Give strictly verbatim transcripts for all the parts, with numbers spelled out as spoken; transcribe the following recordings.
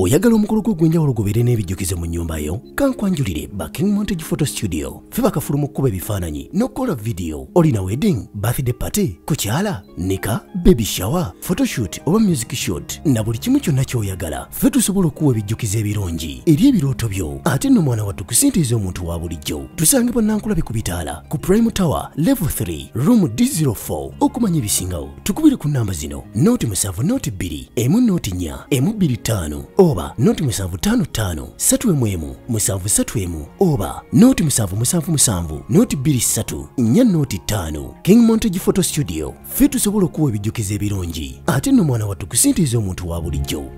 Oyagala omukolo gw'enjawulo gubeerene ebijjukize mu nnyumba yo, kankwanjulire Buckingham Montage Photo Studio. Fe bakafuluma okukuba ebifaananyi n'okukola video. Olina wedding, birthday party, kukyala, nika, baby shower, photoshoot oba music shoot. Na buli kimu kyonna ky'oyagala. Fe tusobola okuwa ebijjukize ebirungi eri ebirooto byo. Ate nno mwana wattu kusintiiza omuntu wa bulijjo. Tusange bannankulabye ku bitaala ku Prime Tower, Level three, Room D zero four. Okumanya ebisingawo, tukubire ku nnamba zino. Noti musanvu noti bbiri, emu noti nnya, emu bbiri ttaano. Oba noti musanvu ttaano ttaano, ssatu emu emu, musanvu ssatu emu. Oba noti musanvu musanvu musanvu, noti bbiri ssatu, nnya noti ttaano. King Montage Photo Studio. Ffe tusobola okuwa ebijjukizo ebirungi. Ate nno mwana wattu kusintiiza omuntu wa bulijjo.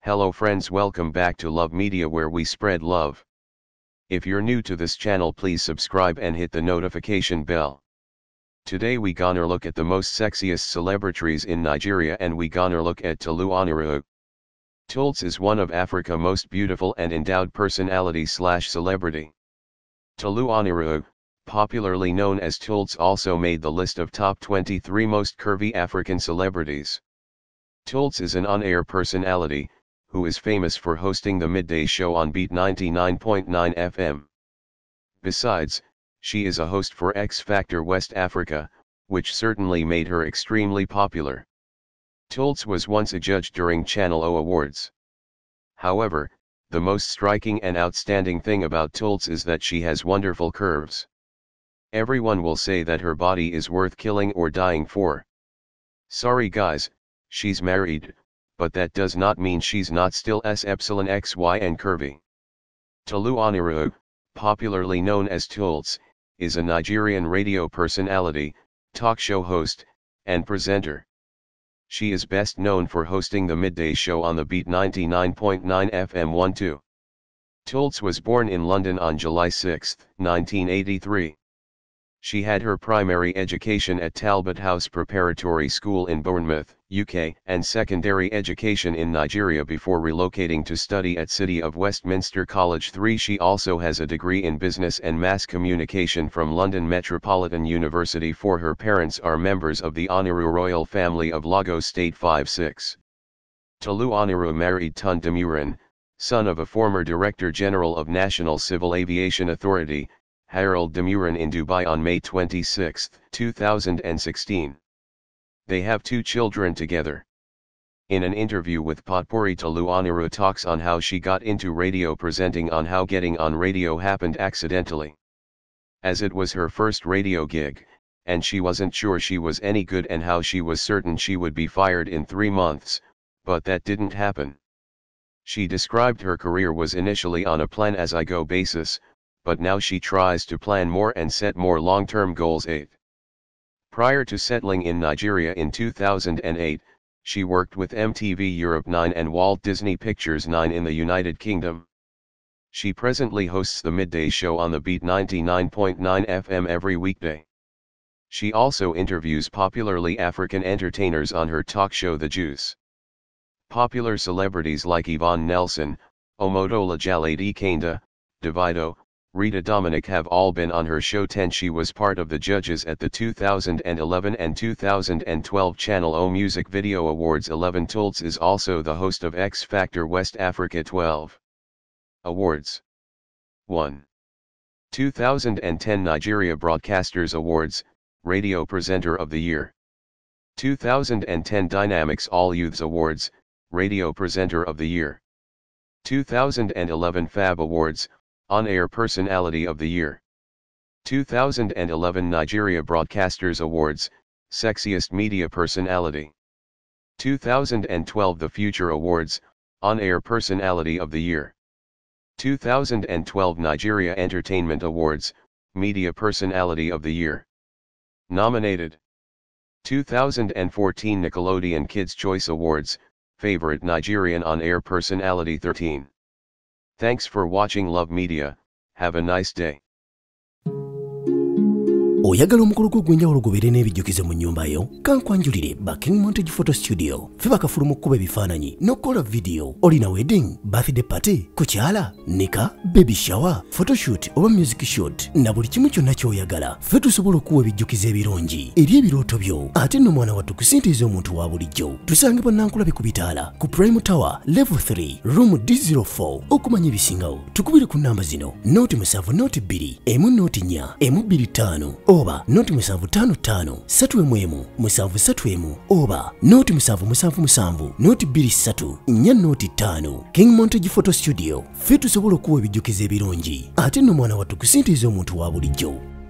Hello friends, welcome back to Love Media where we spread love. If you're new to this channel, please subscribe and hit the notification bell. Today we gonna look at the most sexiest celebrities in Nigeria, and we gonna look at Toolz Oniru. Toolz is one of Africa's most beautiful and endowed personality slash celebrity. Toolz Oniru, popularly known as Toolz, also made the list of top twenty-three most curvy African celebrities. Toolz is an on-air personality who is famous for hosting the midday show on Beat ninety-nine point nine F M. Besides, she is a host for X Factor West Africa, which certainly made her extremely popular. Toolz was once a judge during Channel O Awards. However, the most striking and outstanding thing about Toolz is that she has wonderful curves. Everyone will say that her body is worth killing or dying for. Sorry guys, she's married, but that does not mean she's not still S Y X Y and curvy. Toolz Oniru, popularly known as Toolz, is a Nigerian radio personality, talk show host, and presenter. She is best known for hosting the midday show on The Beat ninety-nine point nine F M twelve. Toolz was born in London on July sixth, nineteen eighty-three. She had her primary education at Talbot House Preparatory School in Bournemouth, U K, and secondary education in Nigeria before relocating to study at City of Westminster College three. She also has a degree in business and mass communication from London Metropolitan University four. Her parents are members of the Oniru Royal Family of Lagos State five six. Toolz Oniru married Tunde Demuran, son of a former Director General of National Civil Aviation Authority, Harold Demuran, in Dubai on May twenty-sixth, two thousand sixteen. They have two children together. In an interview with Potpourri, Toolz Oniru talks on how she got into radio presenting, on how getting on radio happened accidentally. As it was her first radio gig, and she wasn't sure she was any good, and how she was certain she would be fired in three months, but that didn't happen. She described her career was initially on a plan-as-I-go basis, but now she tries to plan more and set more long-term goals. eight. Prior to settling in Nigeria in two thousand eight, she worked with M T V Europe nine and Walt Disney Pictures nine in the United Kingdom. She presently hosts the midday show on The Beat ninety-nine point nine F M every weekday. She also interviews popularly African entertainers on her talk show The Juice. Popular celebrities like Yvonne Nelson, Omotola Jalade Ekeinde, Davido, Rita Dominic have all been on her show. ten. She was part of the judges at the two thousand eleven and two thousand twelve Channel O Music Video Awards. eleven. Toolz is also the host of X Factor West Africa twelve Awards. one. two thousand ten Nigeria Broadcasters Awards, Radio Presenter of the Year. two thousand ten Dynamics All Youths Awards, Radio Presenter of the Year. two thousand eleven Fab Awards, On-Air Personality of the Year. two thousand eleven Nigeria Broadcasters Awards, Sexiest Media Personality. two thousand twelve The Future Awards, On-Air Personality of the Year. two thousand twelve Nigeria Entertainment Awards, Media Personality of the Year. Nominated. two thousand fourteen Nickelodeon Kids' Choice Awards, Favorite Nigerian On-Air Personality. thirteen. Thanks for watching Love Media. Have a nice day. Oyagala omukolo gw'egwenjawulo gubeere n'ebijjukize mu nnyumba yo, kankwanjulire Backing Montage Photo Studio. Ffe bakafuluma okukuba ebifaananyi n'okukola vidiyo. Olina wedding, birthday party, kukyala, nika, baby shower, photoshoot oba music shoot, na buli kimu kyonna ky'oyagala. Ffe tusobola okuwa ebijjukize ebirungi eri ebirooto byo, ate n'omwana wattu kusintiiza omuntu wa bulijjo. Tusange bannakulabe ku bitaala, ku Prime Tower, Level three, Room D zero four, okumanya ebisingawo. Tukubire ku nnamba zino, zero seven zero two zero zero nnya zero two five oba zero seven five five zero seven seven seven oba zero seven seven seven seven zero two three nnya zero five. King Montage Photo Studio, ffe tusobola okuwa ebijjukize ebirungi ate n'omwana wattu kusintiiza omuntu wa bulijjo.